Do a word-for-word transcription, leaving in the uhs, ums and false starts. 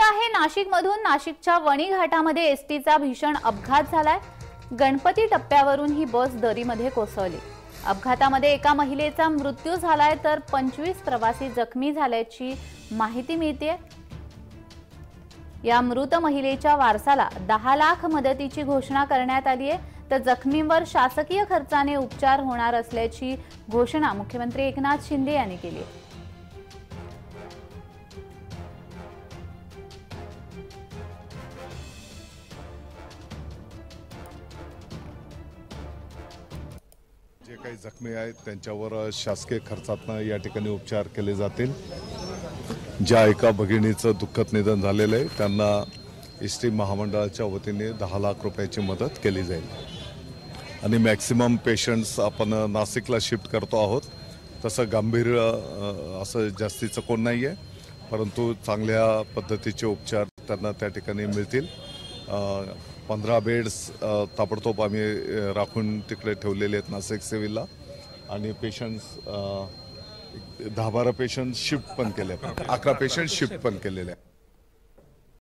आहे नाशिकमधून नाशिकच्या वणी घाटामध्ये एसटीचा भीषण अपघात झालाय। गणपती टप्प्यावरून ही बस दरीमध्ये कोसळली। अपघातामध्ये एका महिलेचा मृत्यू झालाय तर पंचवीस प्रवासी जखमी झाल्याची माहिती मिळते। या मृत महिलेच्या वारसाला दहा लाख मदतीची घोषणा करण्यात आली आहे तर जखमींवर शासकीय खर्चाने उपचार होणार असल्याची घोषणा मुख्यमंत्री एकनाथ शिंदे यांनी केली आहे। जे काही जखमी आहेत त्यांच्यावर शासकीय खर्चातून या ठिकाणी उपचार केले जातील। ज्या एका भगिनीचं दुःखद निधन झालेलं आहे त्यांना एसटी महामंडळाच्या वतीने दहा लाख रुपयाची मदत केली जाईल आणि मॅक्सिमम पेशंट्स आपण नाशिकला शिफ्ट करतो आहोत। तसं गंभीर असं जास्तीचं कोण नाही आहे परंतु चांगल्या पद्धतीचे उपचार त्यांना त्या ठिकाणी मिळतील। पंधरा बेड्स ताबडतोब आम्ही राखून तिकडे ठेवलेले आहेत नाशिक सिव्हिलला आणि पेशंट्स दहा बारा पेशंट शिफ्ट पण केले अकरा पेशंट शिफ्ट पण केलेले आहेत।